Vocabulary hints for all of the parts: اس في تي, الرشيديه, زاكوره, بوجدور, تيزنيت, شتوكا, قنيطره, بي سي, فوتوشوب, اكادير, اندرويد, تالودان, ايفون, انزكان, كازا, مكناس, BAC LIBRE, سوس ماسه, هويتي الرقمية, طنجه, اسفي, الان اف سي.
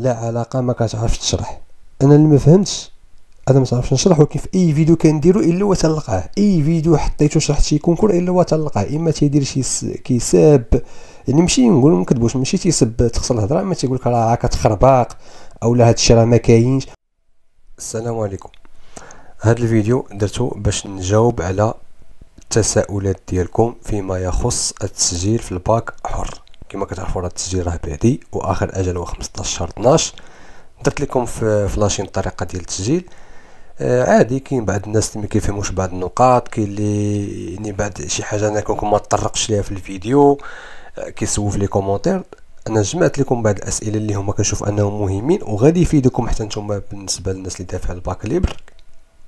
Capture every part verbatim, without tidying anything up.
لا علاقه ما كتعرفش تشرح. انا اللي ما فهمتش انا ما تعرفش نشرح، ولكن في اي فيديو كنديرو الا هو تلقاه، اي فيديو حطيتو شرحت شي كونكور الا هو تلقاه، اما تيدير شي س... كيساب، يعني ماشي نقولو ما كذبوش، ماشي تيسب تخسر الهضره، اما تيقول لك راه كتخرباق اولا هادشي راه ما كاينش. السلام عليكم، هاد الفيديو درتو باش نجاوب على التساؤلات ديالكم فيما يخص التسجيل في الباك حر. كما كتعرفوا راه التسجيل راه بادي واخر اجل هو خمسطاش شهر اثناش. درت لكم في فلاشين الطريقه ديال التسجيل. آه عادي كاين بعض الناس اللي ما كيفهموش بعض النقاط، كاين اللي يعني بعد شي حاجه انا كنكون ما تطرقش ليها في الفيديو آه كيسول في لي كومونتير. انا جمعت لكم بعض الاسئله اللي هما كنشوف انهم مهمين وغادي يفيدوكم حتى نتوما بالنسبه للناس اللي دافعه الباك ليبر.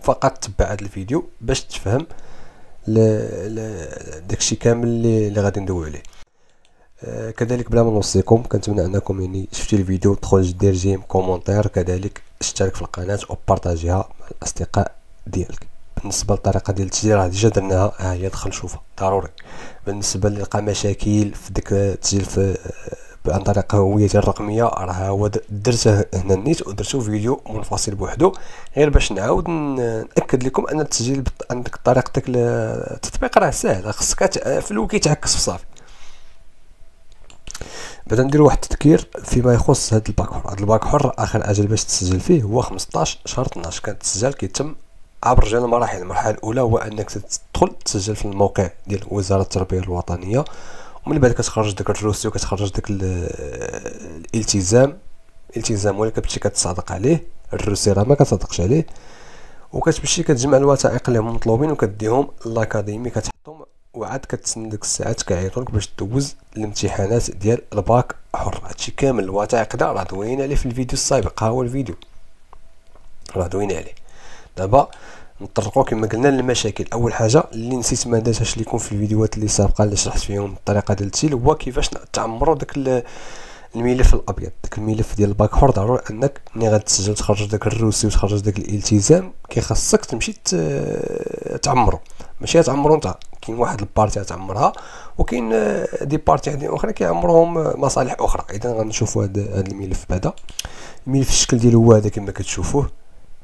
فقط تبع هذا الفيديو باش تفهم ل... ل... داكشي كامل اللي, اللي غادي ندوي عليه. آه كذلك بلا ما نوصيكم كنتمنى انكم يعني شفتي الفيديو تدخل دير جيم كومونتير، كذلك اشترك في القناه وبارطاجيها مع الاصدقاء ديالك. بالنسبه للطريقه ديال التسجيل راه ديجا درناها، ها هي دخل شوفها ضروري. بالنسبه اللي لقى مشاكل في ديك التسجيل في عن طريق هويتي الرقميه راه هو درته هنا نيت ودرتو فيديو منفصل بوحدو، غير باش نعاود ناكد لكم ان التسجيل عندك طريقتك التطبيق راه ساهل، خصك في الاول كيتعكس وصافي. بعدا ندير واحد التذكير فيما يخص هذا الباك حر. هذا الباك حر اخر اجل باش تسجل فيه هو خمسطاش شهر اثناش. كانت التسجيل كيتم عبر جميع المراحل. المرحله الاولى هو انك تدخل تسجل في الموقع ديال وزاره التربيه الوطنيه، ومن بعد كتخرج داك الروسي وكتخرج داك الالتزام الالتزام ولا كتمشي كتصادق عليه، الروسي راه ما كتصادقش عليه، وكتمشي كتجمع الوثائق اللي هما مطلوبين وكديهم لاكاديمي كتحطهم، وعاد كتسنى ديك الساعات كيعيطولك باش تدوز الامتحانات ديال الباك حر. هادشي كامل الوثائق دا راه دويين عليه في الفيديو السابق، ها هو الفيديو راه دوينا عليه. دابا نطرقوا كما قلنا للمشاكل. اول حاجه اللي نسيت ما داتهاش ليكم في الفيديوهات اللي سابقه اللي شرحت فيهم الطريقه ديال التسجيل هو كيفاش تعمروا داك الملف الابيض. داك الملف ديال الباك حر ضروري انك ملي غتسجل تخرج داك الروسي وتخرج داك الالتزام كيخصك تمشي تعمرو، ماشي تعمرو نتا، كاين واحد البارتي تعمرها وكاين دي بارتي اخرى كيعمروهم مصالح اخرى. اذا غنشوفوا هذا الملف بعدا. الملف الشكل ديالو هو هذا كما كتشوفوه.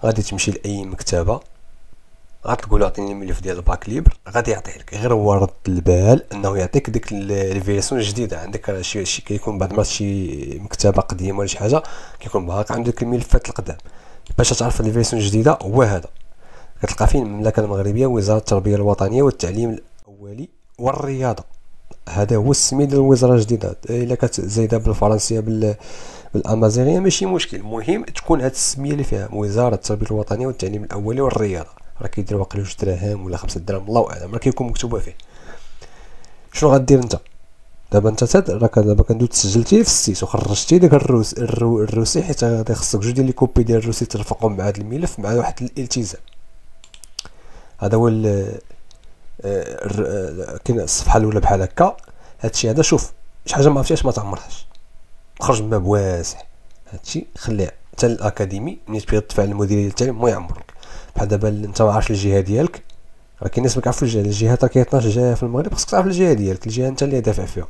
غادي تمشي لاي مكتبه غتقول عطيني الملف ديال الباك ليبر، غادي يعطيه لك، غير هو رد البال انه يعطيك ديك الفيرسون الجديده. عندك شي شي كيكون بعض المرات شي مكتبه قديمه ولا شي حاجه كيكون باقي عندك الملفات القدام، باش تعرف الفيرسون الجديده هو هذا. كتلقى فين المملكه المغربيه وزاره التربيه الوطنيه والتعليم الاولي والرياضه، هذا هو السميه ديال الوزاره الجديده. الا كانت زايده بالفرنسيه بال بالامازيغيه ماشي مشكل، المهم تكون هاد السميه اللي فيها وزاره التربيه الوطنيه والتعليم الاولي والرياضه. راه كيدير واقيلا جوج دراهم ولا خمسة دراهم الله اعلم، راه كيكون مكتوبه فيه. شنو غدير انت دابا؟ انت راك دابا كندوز تسجلتي في السيت وخرجتي داك الروس الروسي، حيت غادي خصك جوج ديال لي كوبي ديال الروسي ترفقهم مع هاد الملف مع واحد الالتزام. هذا هو كاين الصفحه الاولى بحال هكا. هادشي هذا شوف شي حاجه ما عرفتيهاش ما تعمرهاش، خرج من باب واسع. هادشي خليه حتى الاكاديمي ملي تبغي تدفع للمديريه ديال التعليم هو يعمرك. بحال دابا انت ما عارفش الجهه ديالك، راه كاين ناس ما كيعرفوش الجهات، راه كاين اثناش جهه في المغرب، خصك تعرف الجهه ديالك، الجهه انت اللي دافع فيها.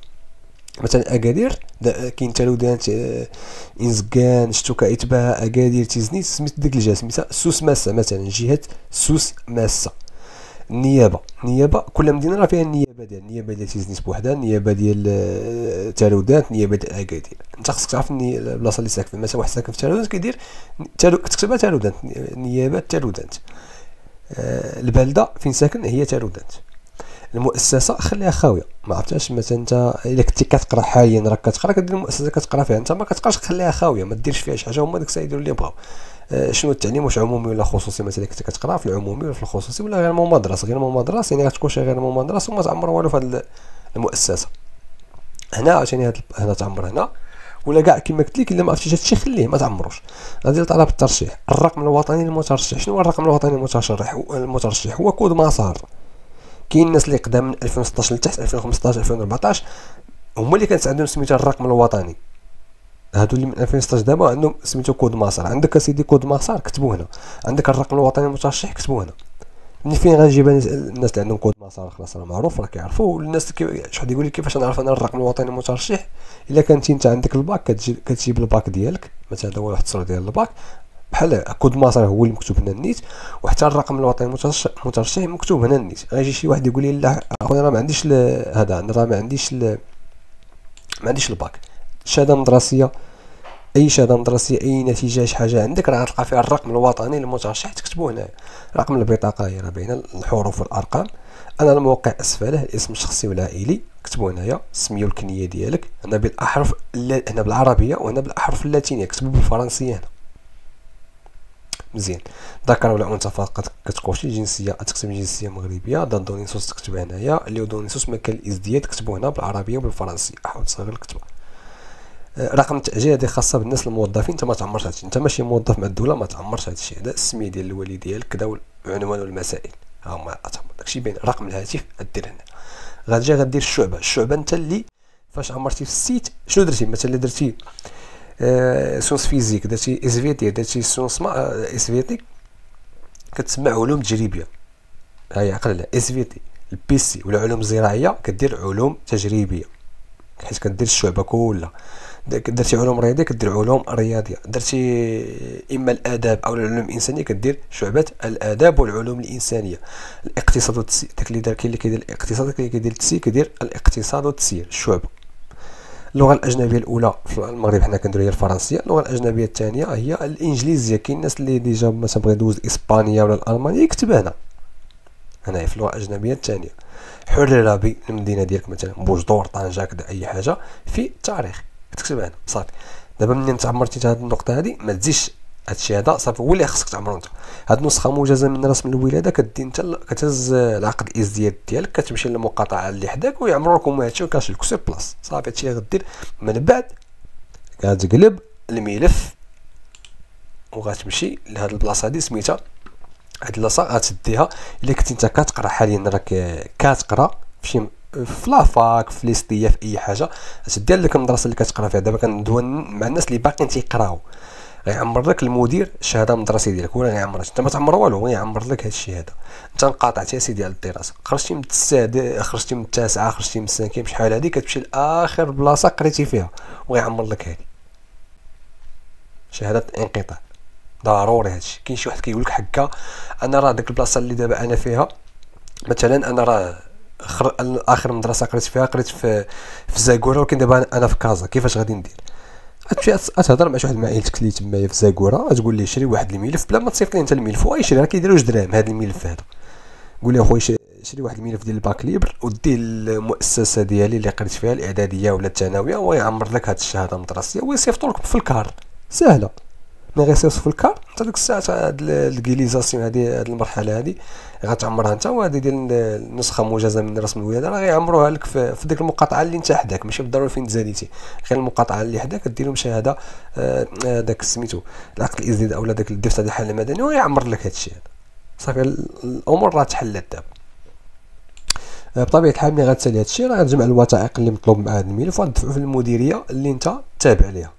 مثلا اكادير كاين تالودان انزكان شتوكا اتباع اكادير تيزنيت، سميت ديك الجهه سميتها سوس ماسه مثلا، جهه سوس ماسه. النيابه النيابه كل مدينه راه فيها النيابه ديال النيابه ديال تيزنيت بوحدها، النيابه ديال تالودان، النيابه ديال اكادير. انت خصك تعرف البلاصه اللي ساكن فيها، مثلا واحد ساكن في تالودان كيدير كتكتبها تالودان، نيابه تالودان. آه البلده فين ساكن هي تالودان. المؤسسه خليها خاويه، ما عرفتهاش مثلا انت الا كنتي كتقرا حاليا راك كتقرا كدير المؤسسه كتقرا فيها، انت ما كتبقاش خليها خاويه، ما ديرش فيها شي حاجه، هما داك الساعه يديروا اللي بغاو. شنو التعليم واش عمومي ولا خصوصي؟ مثلا كنت كتقرا في العمومي ولا في الخصوصي ولا غير ممدرس؟ غير ممدرس يعني غتكون شي غير ممدرس وما تعمر والو في هاد المؤسسه. هنا عشان هاد هنا تعمر هنا ولا كاع كما قلت لك. الا ما عرفتيش هادشي خليه ما تعمروش. غادي لطلب الترشيح. الرقم الوطني للمترشح، شنو هو الرقم الوطني للمترشح؟ المترشح هو كود مسار. كاين الناس اللي قدام من ألفين وستطاش لتحت، ألفين وخمسطاش ألفين وأربعطاش هما اللي كانت عندهم سميتها الرقم الوطني. هادو اللي من ألفين وستطاش دابا عندهم سميتو كود مسار. عندك اسيدي كود مسار كتبوه هنا، عندك الرقم الوطني المترشح كتبوه هنا، من فين غنجيبها؟ الناس اللي عندهم كود مسار خلاص راه معروف، راه كيعرفوا الناس. شحال يقول لي كيفاش نعرف انا الرقم الوطني المترشح؟ الا كانت انت عندك الباك كتجيب كتجيب الباك ديالك، مثلا هذا هو واحد الصوره ديال الباك بحال كود مسار هو اللي مكتوب هنا النيت، وحتى الرقم الوطني المترشح مكتوب هنا النيت. غيجي شي واحد يقول لي لا اخويا راه ما عنديش هذا، انا راه ما عنديش ما عنديش الباك. شهاده مدرسيه، اي شهاده مدرسيه، اي نتيجه، شي حاجه عندك راه غتلقى فيها الرقم الوطني المترشح، تكتبوه هنايا. رقم البطاقه هي راه باينه الحروف والارقام. انا الموقع اسفله الاسم الشخصي والعائلي، كتبوا هنايا السميه والكنيه ديالك، هنا بالاحرف الل... هنا بالعربيه وهنا بالاحرف اللاتينيه، كتبوا بالفرنسيه هنا مزيان. ذكر ولا انثى فقط، كتكون شي جنسيه، تكتب جنسيه مغربيه. دندونيسوس تكتب هنايا، ليودونيسوس مكان الازدياد، كتبوا هنا بالعربيه وبالفرنسيه. حاول تصغر الكتابه. رقم التأجيل هذه خاصه بالناس الموظفين، انت ما تعمرش هادشي، انت ماشي موظف مع الدوله ما تعمرش هادشي. هذا السميه ديال الوالي ديالك كذا، والعنوان والمسائل ها هما تعمر داكشي باين. رقم الهاتف غدير هنا، غتجي غدير الشعبه. الشعبه انت اللي فاش عمرتي في السيت شنو درتي؟ مثلا درتي آه سونس فيزيك، درتي اس في تي، درتي سونس ما آه اس في تي كتسمى علوم تجريبيه، ها هي عقل عليها اس في تي. البي سي ولا علوم زراعيه كدير علوم تجريبيه، حيت كدير الشعبه كلها. درتي علوم رياضيه كدير علوم رياضيه، درتي اما الاداب او العلوم الانسانيه كدير شعبه الاداب والعلوم الانسانيه. الاقتصاد والتسيير، داك اللي دار كاين اللي كيدير الاقتصاد، داك اللي كيدير التسيير كيدير الاقتصاد والتسيير، الشعبه. اللغه الاجنبيه الاولى في المغرب حنا كنديرو هي الفرنسيه، اللغه الاجنبيه الثانيه هي الانجليزيه. كاين الناس اللي ديجا مثلا بغا يدوز اسبانيا ولا الالمانيه يكتب هنا هنايا في اللغه الاجنبيه الثانيه. حرر بالمدينه ديالك مثلا بوجدور، طنجه، كدا اي حاجه في التاريخ كتكتب هنا صافي. دابا منين تعمرتي حتى هاد النقطه هادي ما تزيدش هادشي هذا، صافي هو اللي خصك تعمرو انت. هاد النسخه موجزه من رسم الولاده كدي انت، كتهز العقد الازدياد ديالك كتمشي للمقاطعه اللي حداك ويعمرو لكم هادشي وكاش لك سير بلاص صافي. هادشي اللي غدير، من بعد كتقلب الملف وغتمشي لهاد البلاصه هادي سميتها هاد البلاصه غتديها. الا كنتي انت كتقرا حاليا راك كتقرا في شي في لافاك في ليستيا في اي حاجه، غتدي لك المدرسه اللي كتقرا فيها. دابا كندوي مع الناس اللي باقيين تيقراو، غيعمر لك المدير الشهاده المدرسيه ديالك، ولا غيعمر انت ما تعمر والو، غيعمر لك هذا الشيء هذا. انت انقطعتي يا سيدي على الدراسه، خرجتي من التسعه، خرجتي من التاسعه، خرجتي من السنكيم، شحال هذه كتمشي لاخر بلاصه قريتي فيها وغيعمر لك هذه شهاده الانقطاع. ضروري هادشي. كاين شي واحد كيقول لك حكا انا راه ديك البلاصه اللي دابا انا فيها، مثلا انا راه خر... اخر مدرسه قريت فيها قريت في في زاكوره، ولكن دابا انا في كازا، كيفاش غادي ندير؟ غتمشي تهضر مع شي واحد من عائلتك اللي تمايا في زاكوره، تقول ليه شري واحد الملف بلا ما تصيفط لي انت الملف، هو يشري راه كيديرو جوج دراهم هذا الملف هذا. قول ليه خويا شري واحد الملف ديال الباك ليبر وديه للمؤسسه ديالي اللي قريت فيها الاعداديه ولا الثانويه، ويعمر لك هاد الشهاده المدرسيه ويصيفطو لك في الكار. سهله، ملي غيصيفط في الكار حتى ديك الساعه هاد الكليزاسيون هادي هاد المرحله هادي غتعمرها انت. وهادي ديال النسخه موجزه من رسم الولاده راه غيعمروها لك في, في ديك المقاطعه اللي انت حداك، ماشي بالضروري فين تزاديتي، غير المقاطعه اللي حداك دير لهم شهاده داك سميتو العقد الازدياد اولا داك الدفتر ديال الحاله المدنيه ويعمر لك هادشي هذا صافي. الامور راه تحلت دابا بطبيعه الحال. ملي غتسالي هادشي راه غتجمع الوثائق اللي مطلوب مع هاد الملف وغتدفعو في المديريه اللي انت تابع ليها.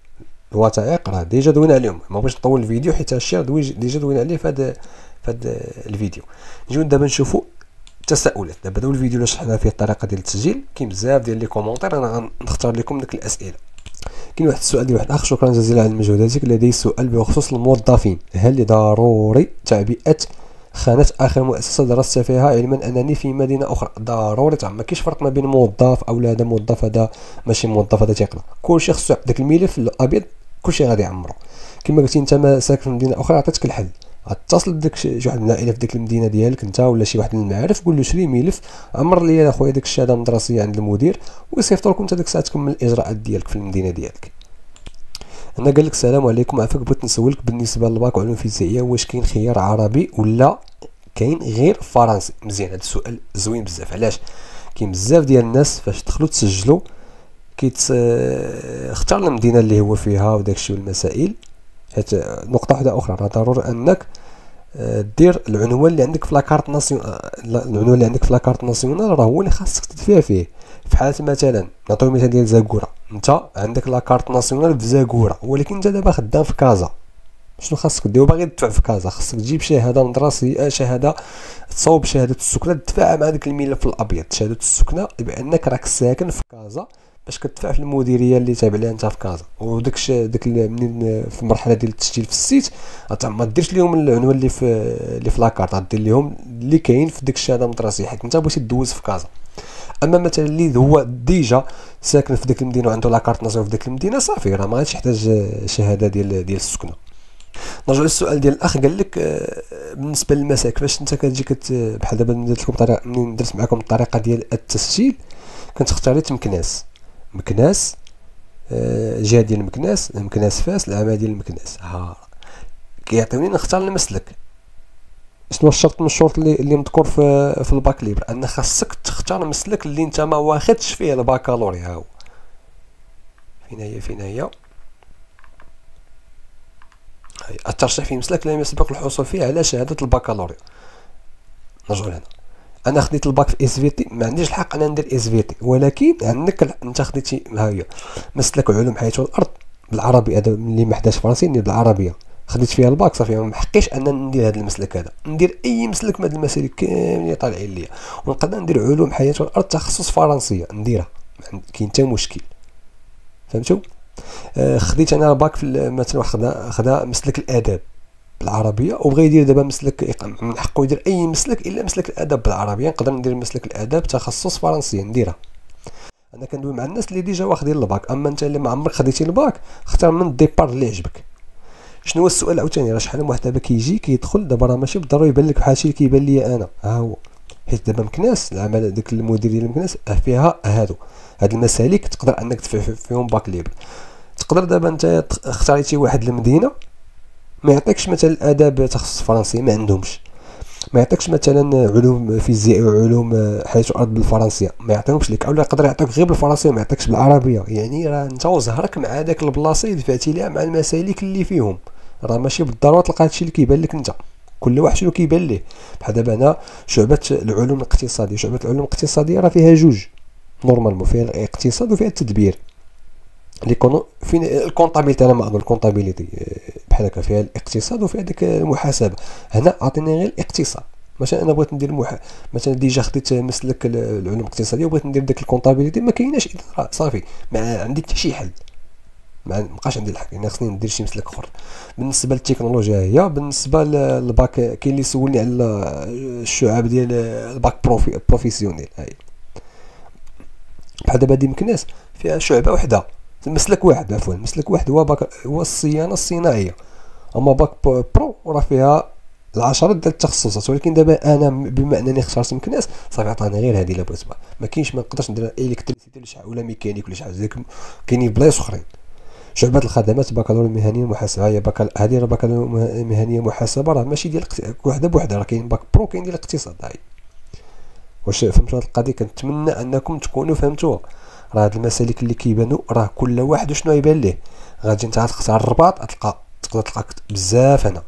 الوثائق راه ديجا دوينا عليهم، ما بغيتش نطول الفيديو حيت هادشي راه ديجا دوينا عليه في هاد في هاد الفيديو. نجيو دابا نشوفوا التساؤلات. دابا هذا الفيديو اللي شرحنا فيه الطريقه ديال التسجيل كاين بزاف ديال لي كومونتير، انا غنختار لكم ديك الاسئله. كاين واحد السؤال ديال واحد اخ، شكرا جزيلا على مجهوداتك، لدي سؤال بخصوص الموظفين، هل ضروري تعبئه خانه اخر مؤسسه درست فيها علما انني في مدينه اخرى؟ ضروري تعمر، ما كاينش فرق ما بين موظف او لا هذا موظف هذا ماشي موظف هذا تيقرا، كلشي خصو داك الملف الابيض كلشي غادي يعمرو. كما قلتي انت ما ساكن في مدينه اخرى، عطيتك الحل، اتصل بداك شي واحد من العائله في ديك المدينه ديالك انت ولا شي واحد من المعارف، قول له شري ملف عمر لي اخويا ديك الشهاده المدرسيه عند المدير ويصيفطوا لكم انت ديك الساعه تكمل الاجراءات ديالك في المدينه ديالك. هنا قال لك السلام عليكم، عافاك بغيت نسولك بالنسبه للباك وعلوم فيزيائيه، واش كاين خيار عربي ولا كاين غير فرنسي؟ مزيان، هذا السؤال زوين بزاف. علاش؟ كاين بزاف ديال الناس فاش دخلوا تسجلوا كيت اختار المدينه اللي هو فيها وداكشي والمسائل. حيت نقطه واحده اخرى، راه ضروري انك دير العنوان اللي عندك في لاكارت ناسيونال، العنوان اللي عندك في لاكارت ناسيونال راه هو اللي خاصك تدفع فيه. في حاله مثلا نعطيو مثال ديال زاكوره، انت عندك لاكارت ناسيونال في زاكوره ولكن انت دابا خدام في كازا، شنو خاصك دير؟ باغي تدفع في كازا خاصك تجيب شهاده مدرسيه، شهاده تصاوب شهاده السكنه تدفعها مع داك الملف الابيض، شهاده السكنه بانك راك ساكن في كازا باش كتدفع في المديريه اللي تابع ليها انت في كازا. وداك داك منين في المرحله ديال التسجيل في السيت ما ديرش لهم العنوان اللي في اللي في لاكارت، غدير لهم اللي كاين في ديك الشهاده المدرسيه حيت انت بغيتي تدوز في كازا. اما مثلا اللي هو ديجا ساكن في ديك المدينه وعنده لاكارت نظيف في ديك المدينه صافي راه ما غاديش يحتاج شهاده ديال ديال السكنه. نرجعوا للسؤال ديال الاخ، قال لك بالنسبه للمساك فاش انت كتجي كت بحال دابا درت لكم طريقه، منين درت معكم الطريقه ديال التسجيل كتختاري مكناس، مكناس جهه ديال مكناس، مكناس فاس، العمى ديال مكناس، ها كيعطيوني نختار المسلك. شنو الشرط من الشروط اللي اللي مذكور في في الباك ليبر؟ ان خاصك تختار المسلك اللي انت ما واخدش فيه الباكالوريا. ها هو فين هي فين هي الترشيح في مسلك لم يسبق الحصول فيه على شهاده الباكالوريا. نرجعوا هنا، انا خديت الباك في اس في تي، ما عنديش الحق انا ندير اس في تي، ولكن عندك انت خديتي ها هي مسلك علوم حياة والارض بالعربي، هذا اللي ما حداش فرنسي ندير بالعربيه، خديت فيها الباك صافي ما محقيش ان ندير هذا المسلك، هذا ندير اي مسلك من هاد المسالك كاملين اللي طالعين ليا، ونقدر ندير علوم حياة والارض تخصص فرنسيه نديرها ما كاين حتى مشكل. فهمتوا؟ خديت انا الباك في مثلا خدا خدا مسلك الاداب بالعربيه وبغى يدير دابا مسلك، من حقه يدير اي مسلك الا مسلك الاداب بالعربيه، نقدر ندير مسلك الاداب تخصص فرنسيه نديرها. انا كندوي مع الناس اللي ديجا واخدين الباك، اما انت اللي ما عمرك خديتي الباك اختار من الديبار اللي عجبك. شنو هو السؤال عاوتاني؟ راه شحال من واحد دابا كيجي كيدخل دابا راه ماشي بالضروري يبان لك بحال شي كيبان ليا انا، ها هو حيت دابا مكناس العمل ديك المدير ديال مكناس فيها هادو هاد المسالك تقدر انك تدفع فيهم باك ليبر. تقدر دابا انت اختاريتي واحد المدينه ما يعطيكش مثلا اداب تخصص فرنسي، ما عندهمش، ما يعطيكش مثلا علوم فيزياء وعلوم حياة الارض بالفرنسيه ما يعطيهمش لك، اولا يقدر يعطيك غير بالفرنسيه وما يعطيكش بالعربيه، يعني راه انت وزهرك مع داك البلاصه اللي دفعتي ليها مع المسالك اللي فيهم، راه ماشي بالضروره تلقى هادشي اللي كيبان لك انت، كل واحد شنو كيبان ليه. بحال دابا انا شعبه العلوم الاقتصاديه، شعبه العلوم الاقتصاديه راه فيها جوج نورمالمون، فيها الاقتصاد وفيها التدبير. ليكونو فين الكونطابيليتي، انا ما اظن الكونطابيليتي بحال هكا فيها الاقتصاد وفيها ديك المحاسبه، هنا عطيني غير الاقتصاد. مثلا انا بغيت ندير المح... مثلا ديجا خديت مسلك العلوم الاقتصاديه وبغيت ندير ديك الكونطابيليتي ما كايناش اداره صافي، ما عندي حتى شي حل، ما بقاش عندي الحل، يعني خصني ندير شي مسلك اخر. بالنسبه للتكنولوجيا هي بالنسبه للباك كاين اللي سولني على الشعب ديال الباك بروفي بروفيسيونيل، هاي بحال دابا هادي مكناس فيها شعبه وحده مسلك واحد، عفوا مسلك واحد هو باك هو الصيانه الصناعيه، اما باك برو راه فيها العشرات ديال التخصصات، ولكن دابا انا بما انني اختارت مكناس صافي عطاني غير هذه اللي بغيت، ما كاينش ما نقدرش ندير الكتريسيتي ولا شحال ولا ميكانيك ولا شحال، ديك كاينين بلايص اخرين. شعبه الخدمات بكالوريا مهنيه محاسبه، هي بكال هذه راه بكالوريا مهنيه محاسبه راه ماشي ديال وحده بوحده، راه كاين باك برو كاين ديال الاقتصاد. هاي واش فهمتوا هذه القضيه؟ كنتمنى انكم تكونوا فهمتوها. راه هاد المسالك اللي كيبانو راه كل واحد شنو يبان ليه، غادي انت تختار الرباط تلقى تقدر تلقى بزاف هنا،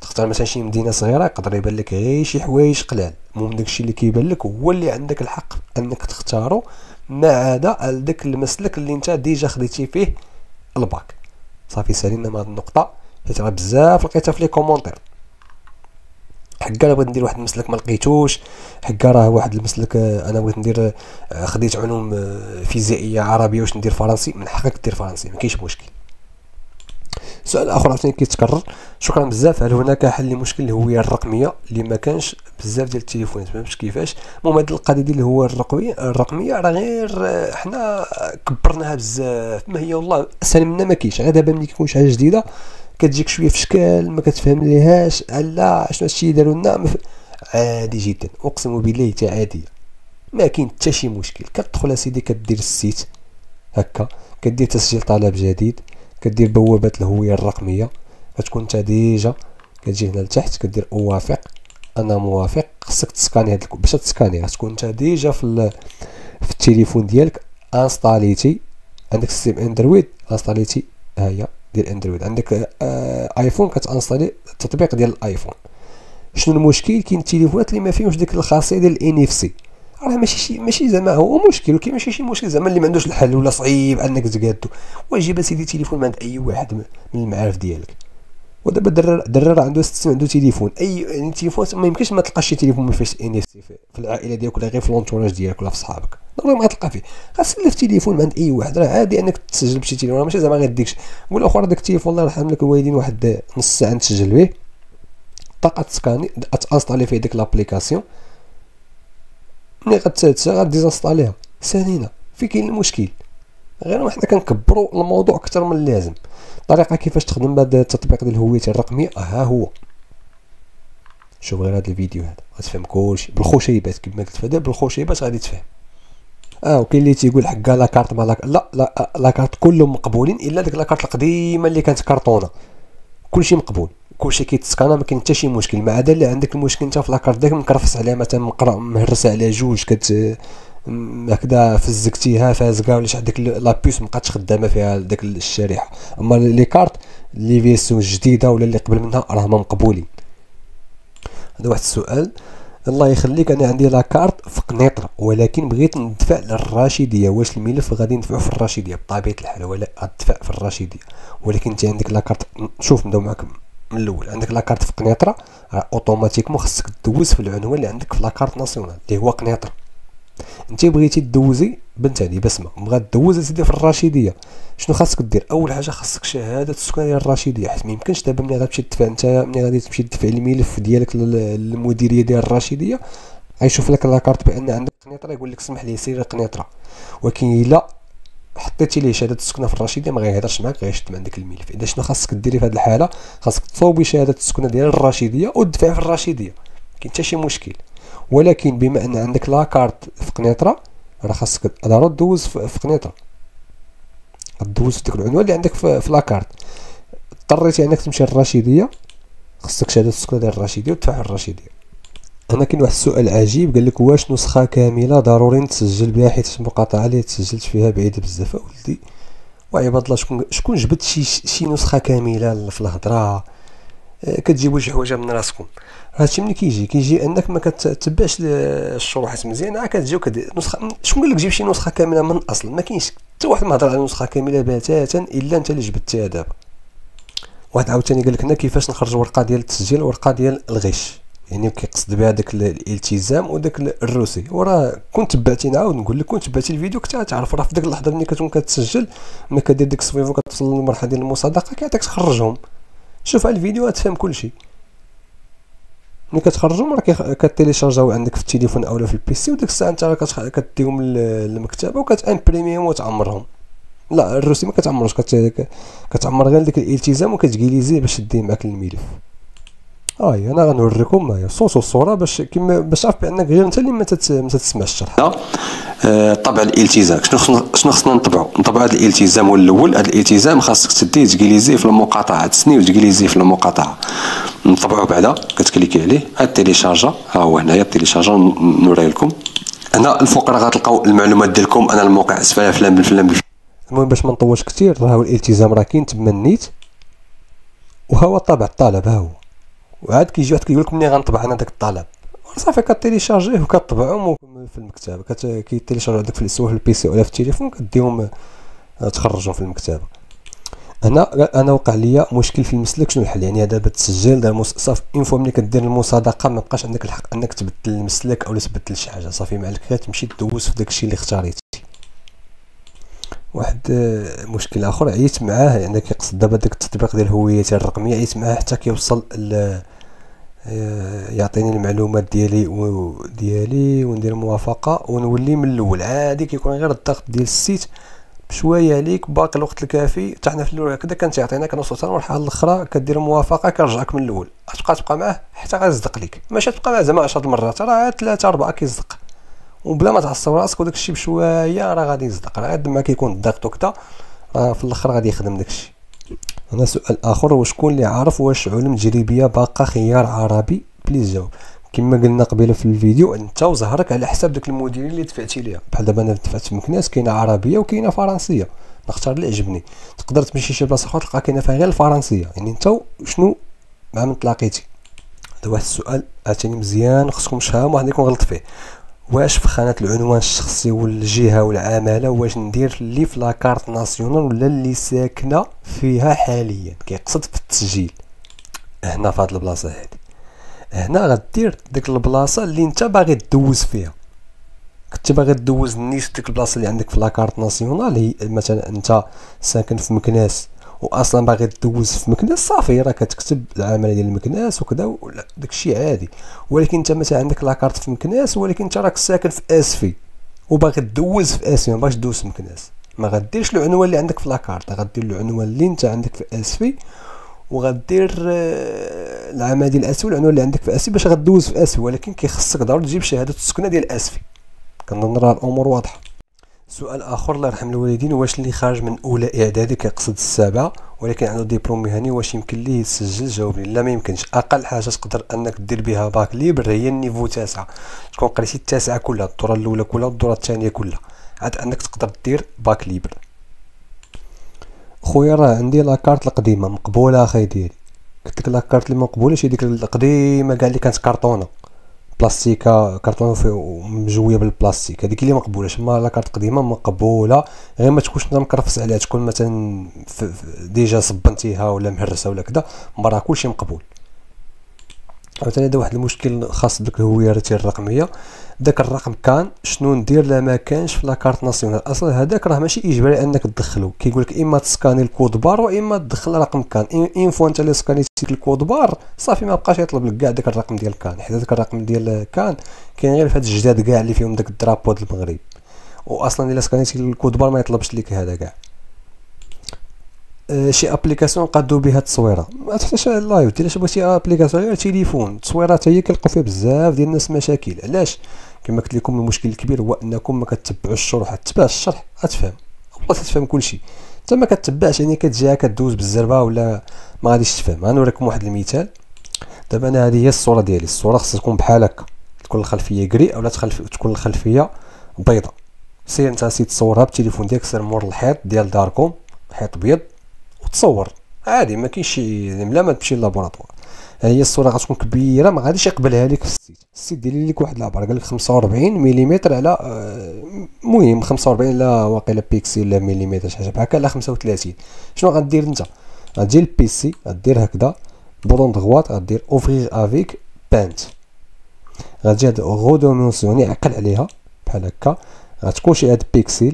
تختار مثلا شي مدينه صغيره يقدر يبان لك غير شي حوايج قلال، المهم داكشي اللي كيبان لك هو اللي عندك الحق انك تختارو، ما عدا داك المسلك اللي انت ديجا خديتي فيه الباك. صافي سالينا من هاد النقطه حيت راه بزاف لقيتها في لي كومونتير، حكا انا بغيت ندير واحد المسلك ما لقيتوش، حكا راه واحد المسلك انا بغيت ندير خديت علوم فيزيائيه عربيه واش ندير فرنسي، من حقك دير فرنسي ما كاينش مشكل. سؤال اخر عاوتاني كيتكرر، شكرا بزاف. هل هناك حل لمشكل الهويه الرقميه اللي ما كانش بزاف ديال التليفونات؟ مافهمتش كيفاش. المهم هاد القضيه ديال الهويه الرقميه الرقميه راه غير حنا كبرناها بزاف، ما هي والله اسهل منا ما كاينش، غير دابا ملي كيكون شي حاجه جديده كتجيك شويه في شكل ما كتفهم ليهاش، لا شنو هادشي داروا لنا، عادي جدا اقسم بالله حتى عاديه، ما كاين حتى شي مشكل. كتدخل اسيدي كدير السيت هكا، كدير تسجيل طلب جديد، كدير بوابه الهويه الرقميه، كتكون انت ديجا كتجي هنا لتحت كدير اوافق، انا موافق. خصك تسكاني هاد باش تسكاني غتكون انت ديجا في في التليفون ديالك انستاليتي عندك السيستم اندرويد، انستاليتي ها هي ديال اندرويد، عندك ايفون كتانستالي التطبيق ديال الايفون. شنو المشكل؟ كاين التليفونات اللي ما فيهمش ديك الخاصيه ديال الان اف سي، راه ماشي شي ماشي زعما هو مشكل، ولكن ماشي شي مشكل زعما اللي ما عندوش الحل ولا صعيب انك تقادو. واجب اسيدي تليفون ما عند اي واحد من المعارف ديالك، ودابا الدرار الدرار عنده سيستم، عنده تليفون، اي يعني تليفون ما يمكنش ما تلقاش شي تليفون ما فيهش ان اف سي في العائله ديالك ولا غير في لونتوراج ديالك ولا في صحابك، ضروري ما تلقى فيه. غتسلف تليفون عند اي واحد، راه عادي انك تسجل بشي تليفون، ماشي زعما غير ديك نقول اخر داك التليفون الله يرحم لك الوالدين واحد نص ساعه نسجل به، طاقه تسكاني تانستالي فيه ديك لابليكاسيون، ملي غتسالت غديزانستاليها ثانينا. فين كاين المشكل؟ غير حنا كنكبروا الموضوع اكثر من اللازم. الطريقه كيفاش تخدم بهذا التطبيق ديال هويتي الرقميه ها هو، شوف غير هذا الفيديو هذا غتفهم كلشي بالخشيبات، كما قلت في هذا بالخشيبات غادي تفهم. اه وكاين اللي تيقول حكا لاكارت ما لا لا لا لاكارت كلهم مقبولين الا ديك لاكارت القديمه اللي كانت كرتونه، كلشي مقبول، كلشي كيتسكانا، ما كاين حتى شي مشكل. ما عدا اللي عندك المشكل انت في لاكارت ديالك مكرفس عليها، مثلا مهرس عليها جوج كت هكذا فزكتيها فازكا ولا شحال، ديك لابيس مابقاتش خدامه فيها داك الشريحه. اما لي كارت لي فيسيون الجديده ولا اللي قبل منها راه مقبولين. هذا واحد السؤال، الله يخليك انا عندي لاكارت في قنيطره ولكن بغيت ندفع للرشيديه، واش الملف غادي ندفعو في الرشيديه؟ بطبيعه الحال ولا غندفع في الرشيديه، ولكن انت عندك لاكارت، شوف نبداو معاك من الاول، عندك لاكارت في قنيطره راه اوتوماتيكمون خصك تدوز في العنوان اللي عندك في لاكارت ناسيونال اللي هو قنيطره. انت بغيتي دوزي بنت علي بسمه، بغات دوز اسيدي في الرشيديه، شنو خاصك دير؟ اول حاجه خاصك شهاده السكان ديال الرشيديه، حيت ما يمكنش دابا ملي غتمشي تدفع انت، ملي غادي تمشي تدفع الملف ديالك للمديريه ديال الرشيديه غيشوف لك لاكارت بان عندك قنيطره، يقول لك سمح لي سير قنيطره، ولكن الا حطيتي ليه شهاده السكنه في الرشيديه ما غيهضرش معاك، غيشد من عندك الملف. اذا شنو خاصك ديري في هذه الحاله؟ خاصك تصوبي شهاده السكنه ديال الرشيديه وتدفع في الرشيديه، ما كاين حتى شي مشكل. ولكن بما ان عندك لاكارت في قنيطره راه خاصك ضروري دوز في قنيطره، دوز ديك العنوان اللي عندك في لاكارت. اضطريتي انك تمشي للرشيديه خاصك شهاده السكنه ديال الرشيديه وتدفع الرشيديه. هنا كاين واحد السؤال عجيب، قال لك واش نسخه كامله ضروري نتسجل بها حيت المقاطعه اللي تسجلت فيها بعيده بزاف؟ اولدي وعباد الله، شكون شكون جبد شي شي نسخه كامله في الهضره؟ كتجيبوا شي حوايج من راسكم. هادشي ملي كيجي كيجي انك ما كتتبعش الشروحات مزيان، عا كتجيو نسخه. شكون قال لك جيب شي نسخه كامله من الاصل؟ ما كاينش حتى واحد ما هضر على نسخه كامله بتاتا الا انت اللي جبدتها. دابا واحد عاوتاني قال لك هنا كيفاش نخرج ورقه ديال التسجيل ورقه ديال الغش، يعني كيقصد بها داك الالتزام وداك الروسي. وراه كنت تبعتي، نعاود نقول لك كنت تبعتي الفيديو كنت تعرف، راه في ديك اللحظه ملي كتكون كتسجل ما كدير ديك السويفو كتوصل للمرحله ديال المصادقه كيعطيك تخرجهم. شوف على الفيديو غتفهم كلشي. ملي كتخرجهم راه كتيليشارجاو عندك في التليفون اولا في البيسي، وديك الساعه انت راه كديهم للمكتبه وكتامبريميهم وتعمرهم. لا الروسي ما كتعمرش، كتعمر غير ديك الالتزام وكتجليزيه باش دير معاك الملف. ها هي انا غنوريكم معايا صوت والصوره باش كما باش تعرف بانك غير انت اللي ما تسمعش الشرح. طبع الالتزام، شنو شنو خصنا نطبعو؟ نطبعو هذا الالتزام. والاول هذا الالتزام خاصك تديه تجليزيه في المقاطعه، تسنيو تجليزيه في المقاطعه، نطبعو بعدا كتكليكي عليه التيليشارجا. ها هو هنايا التيليشارجا، نوريه لكم هنا الفوق راه غتلقاو المعلومات ديالكم. انا الموقع اسفل فلان بالفلان. المهم باش ما نطولش كثير، راه الالتزام راه كاين تما نيت، وها هو طبع الطلب. ها هو وعاد كيجي واحد كيقول لكم ملي غنطبع انا داك الطلب، صافي كتيليشارجيه وكطبعهم في المكتبه، كيتيليشارجو عندك في سواء في البيسي ولا في التليفون كديهم تخرجهم في المكتبه. انا انا وقع ليا مشكل في المسلك، شنو الحل؟ يعني دابا تسجل دابا صافي اون فوا ملي كدير المصادقه ما بقاش عندك الحق انك تبدل المسلك او تبدل شي حاجه، صافي ما عليك غير تمشي دوز في داكشي اللي اختاريتي. واحد مشكل اخر عييت معاه، يعني كيقصد دابا داك التطبيق ديال هويتي الرقميه عييت معاه حتى كيوصل يعطيني المعلومات ديالي وديالي وندير موافقه ونولي من الاول. عادي كيكون غير الضغط ديال السيت بشويه عليك، باقي الوقت الكافي حتى حنا في الاول هكذا كان تيعطينا، كنوصل حتى للمرحله الاخرى كدير موافقه كيرجعك من الاول، غتبقى تبقى معاه حتى غيصدق ليك، ماشي تبقى معاه زعما عشرة المرات، راه ثلاثه اربعه كيصدق وبلا ما تعصب راسك، وداك الشيء بشويه راه غادي يصدق. راه قد ما كيكون الضغط وكذا راه في الاخر غادي يخدم داك الشيء. هنا سؤال اخر، وشكون اللي عارف واش علوم تجريبيه باقى خيار عربي؟ بليز جاوب. كما قلنا قبيله في الفيديو، انت وزهرك على حساب داك المديريه اللي دفعتي ليها، بحال دابا انا دفعت في مكناس كاينه عربيه وكاينه فرنسيه، نختار اللي عجبني. تقدر تمشي شي بلاصه اخرى تلقى كاينه فيها غير الفرنسيه، يعني انت شنو مع من تلاقيتي. هذا واحد السؤال عاوتاني مزيان خصكم شحال واحد يكون غلط فيه، واش في خانه العنوان الشخصي والجهه والعماله واش ندير اللي في لاكارت ناسيونال ولا اللي ساكنه فيها حاليا؟ كيقصد في التسجيل. هنا في هاد البلاصه هادي. هنا غدير ديك البلاصه اللي انت باغي تدوز فيها. كنت باغي تدوز نيت ديك البلاصه اللي عندك في لاكارت ناسيونال، هي مثلا انت ساكن في مكناس واصلا باغي تدوز في مكناس، صافي راه كتكتب العمله ديال مكناس وكذا داكشي عادي. ولكن انت مثلا عندك لاكارت في مكناس، ولكن انت راك ساكن في اسفي وباغي تدوز في اسفي، ما باغيش تدوز في مكناس، ما غديرش العنوان اللي عندك في لاكارت، غدير العنوان اللي انت عندك في اسفي، وغدير العمله ديال اسفي والعنوان اللي عندك في اسفي باش غدوز في اسفي. ولكن كيخصك ضروري تجيب شهاده السكنه ديال اسفي. كنظن راه الامور واضحه. سؤال اخر، الله يرحم الوالدين، واش اللي خارج من اولى اعدادي كيقصد السابعه ولكن عنده دبلوم مهني واش يمكن ليه يسجل؟ جاوبني لا، ما يمكنش. اقل حاجه تقدر انك دير بها باك ليبر هي النيفو تاسعة، تكون قريتي التاسعه كلها، الدوره الاولى كلها والدوره الثانيه كلها، عاد انك تقدر دير باك ليبر. خويا راه عندي لاكارت القديمه مقبوله اخي ديالي، قلت لك لاكارت اللي مقبوله شي ديك القديمه كاع اللي كانت كرتونه بلاستيكه، كرتون ومجويه بالبلاستيك، هذيك اللي مقبولاش. اما لاكارت قديمه مقبوله غير ما تكونش مكرفس عليها، تكون مثلا ديجا صبنتيها ولا مهرسه ولا كذا، مرة كلشي مقبول. مثلا هذا واحد المشكل خاص بديك الهويه الرقميه، داك الرقم كان شنو ندير لا ما كانش في لاكارت ناسيونال؟ اصلا هذاك راه ماشي اجباري انك تدخلو، كيقول لك اما تسكاني الكود بار واما تدخل رقم كان. اين فوا انت اللي سكانيتي الكود بار صافي ما بقاش يطلب لك كاع داك الرقم ديال كان، حيت داك الرقم ديال كان كاين غير في هاد الجداد كاع اللي فيهم داك الدرابو ديال المغرب، واصلا الا سكانيتي الكود بار ما يطلبش لك هذا كاع. شي ابليكاسيون قادو بها التصويره، ما تحتاجش لايف، دير اش بغيتي ابليكاسيون غير تليفون، التصويره حتى هي كيلقاو فيها بزاف ديال الناس مشاكل. علاش؟ كما قلت لكم المشكل الكبير هو انكم ما كتبعوش الشروح، تتبع الشرح غتفهم، والله تتفهم كلشي، حتى ما كتبعش يعني كتجيها كدوز بالزربه ولا ما غاديش تفهم. غنوريكم واحد المثال دابا. انا هذه هي الصوره ديالي، الصوره خاصها تكون بحال هكا، تكون الخلفيه كري اولا تكون الخلفيه بيضاء. سير انت سير تصورها بالتليفون ديالك، سير مور الحيط ديال داركم، حيط ابيض، تصور عادي ما كاينش شي لا ما تمشي للابوراتوار. ها هي الصوره غتكون كبيره ما غاديش يقبلها لك في السيت، السيت دير لك واحد العبر قال لك خمسة وأربعين ملم على المهم خمسة وأربعين لا واقيلا بيكسل لا ملم شي حاجه بحال هكا على خمسة وثلاثين. شنو غدير انت؟ غتجي للبيسي غدير هكذا بوطون دغوات، غدير اوفريغ افيك بانت، غتجي هاد غودومونسيوني عقل عليها بحال هكا، غتكون شي هاد بيكسل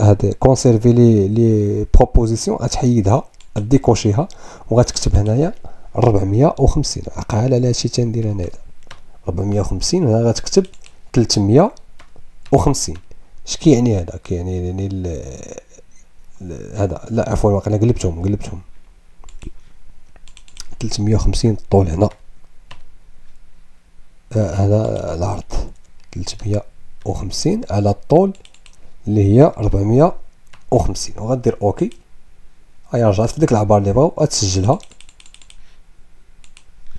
هاد كونسيرفي لي لي بروبوزيسيون، غتحيدها غديكوشيها وغتكتب هنايا أربعمية وخمسين. عقال على هادشي تندير انا هذا أربعمية وخمسين، هنا غتكتب ثلاثمية وخمسين. اش كيعني هذا؟ كيعني يعني هذا لا عفوا انا قلبتهم قلبتهم ثلاثمية وخمسين الطول هنا هذا العرض، ثلاثمية وخمسين على الطول اللي هي أربعمية وخمسين، وغدير اوكي. هاي رجعت في ديك العبار اللي بغاو غتسجلها.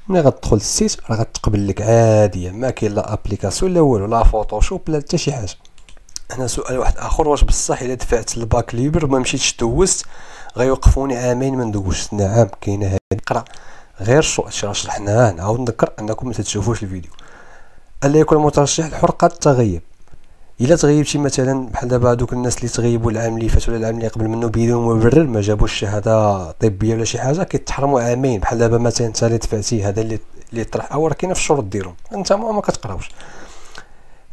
ملي غتدخل للسيت راه غتقبل لك عاديه، ما كاين لا ابليكاسيون لا والو، لا فوتوشوب لا حتى شي حاجه. هنا سؤال واحد اخر، واش بصح الا دفعت الباك ليبر وما مشيتش دوزت غيوقفوني عامين ما ندوزش؟ نعم كاينه هذه، قرا غير شو راه شرحناها. نعاود نذكر انكم ما تتشوفوش الفيديو. الا يكون المترشح الحر قد تغيب، الا تغيبتي مثلا بحال دابا هادوك الناس اللي تغيبوا العام اللي فات ولا العام اللي قبل منه بدون مبرر، ما جابوش شهاده طبيه ولا شي حاجه، كيتحرموا عامين. بحال دابا مثلا انت اللي دفعتي هذا اللي اللي طرح اول كاينه في الشروط ديالهم، انت ما كتقراوش،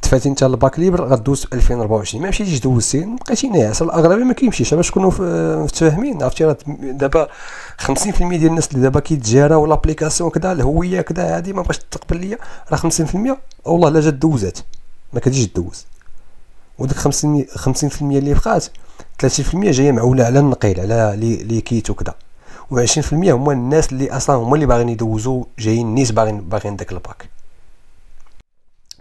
دفعتي انت الباك ليبر غدوز في ألفين وأربعة وعشرين، ما مشيتيش دوزتي بقيتي ناعس. الاغلبيه ما كيمشيش باش تكونوا متفاهمين. عرفتي راه دابا خمسين في المية ديال الناس اللي دابا كيتجاراو لابليكاسيون كذا الهويه كذا هادي ما بغاش تقبل ليا، راه خمسين في المية والله لا جات دوزات ما كتجيش دوز. وديك خمسين خمسين في المية اللي بقات ثلاثين في المية جايه معوله على النقيل على لي لي كيت وكذا، وعشرين في المية هما الناس اللي اصلا هما اللي باغيين يدوزو جايين نيت باغيين باغيين داك الباك.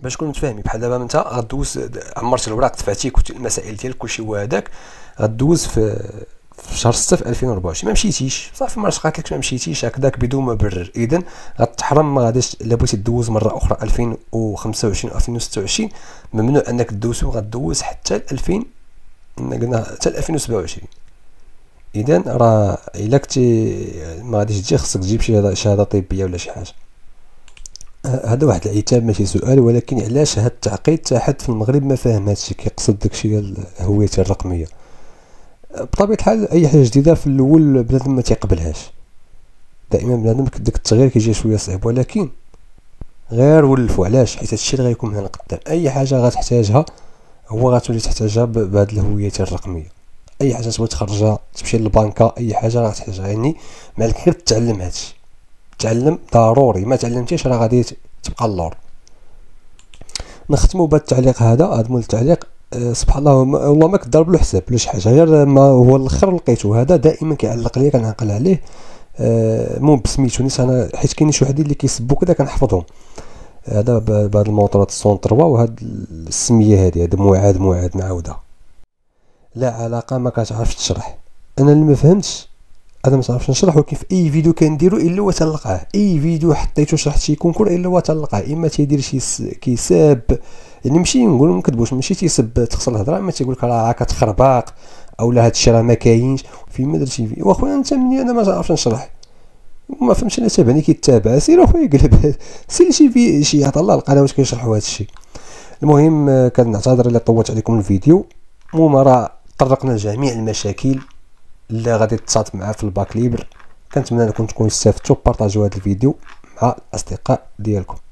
باش تكونوا متفاهمين، بحال دابا انت غدوز عمرتي الوراق دفعتي كنت المسائل ديالك كلشي هو هذاك، غدوز في في شهر ستة في ألفين وأربعة وعشرين ما مشيتيش صافي، ما رشقات لك ما مشيتيش هكذاك بدون مبرر، اذا غتحرم ما غاديش. الا بغيتي دوز مره اخرى ألفين وخمسة وعشرين ألفين وستة وعشرين ممنوع انك تدوز، وغدوز حتى ألفين قلنا حتى ألفين وسبعة وعشرين. اذا راه الا كنتي ما غاديش تجي خصك تجيب شي شهاده طبيه ولا شي حاجه. هذا واحد العتاب ماشي سؤال، ولكن علاش هاد التعقيد حتى حد في المغرب ما فاهم هادشي؟ كيقصد داكشي ديال هويتي الرقميه. بطبيعة الحال أي حاجة جديدة في الأول بنادم ما تيقبلهاش، دائما بنادم داك التغيير كيجي شويه صعيب، ولكن غير ولفو. علاش؟ حيت هادشي اللي غيكون من هنا لقدام، اي حاجه غتحتاجها هو غتولي تحتاجها بهاد الهويات الرقميه. اي حاجه تبغي تخرجها، تمشي للبنكه، اي حاجه راه تحتاجها، يعني مالك غير تتعلم هادشي. تعلم ضروري، ما تعلمتيش راه غادي تبقى اللور. نختموا بهذا التعليق هذا، هذا مول التعليق. أه سبحان الله، والله ما كضرب له حساب ولا شي حاجه، غير ما هو الاخر لقيتو هذا دائما كيعلق ليا كنعقل عليه. أه مو بسميتو نيت انا، حيت كاينين شي وحدين اللي كيسبوا كذا كنحفظهم. هذا بهذا الموطرات السونطروا، وهذا السميه هذه، هذا موعد موعد نعاودها. لا علاقه ما كتعرفش تشرح، انا اللي ما فهمتش انا ما تعرفش نشرح، ولكن في اي فيديو كنديرو الا وتلقاه، اي فيديو حطيتو شرحت شي كونكور الا وتلقاه، اما تيدير شي كيساب، يعني ماشي نقولو مكذبوش، ماشي تيسب تخسر الهضره، اما تيقول لك راه كتخرباق اولا هادشي راه ما كاينش فيما درت شي فيديو. واخويا انت مني انا ما تعرفش نشرح وما فهمتش، انا تابعني كيتابع، سير اخويا يقلب سير شي في شي عطا الله القنوات كيشرحوا هادشي. المهم كنعتذر الا طولت عليكم الفيديو. المهم راه طرقنا جميع المشاكل اللي غادي تتصاط معها في الباك ليبر. كنتمنى انكم تكونوا استفدتوا، بارطاجيو هذا الفيديو مع الاصدقاء ديالكم.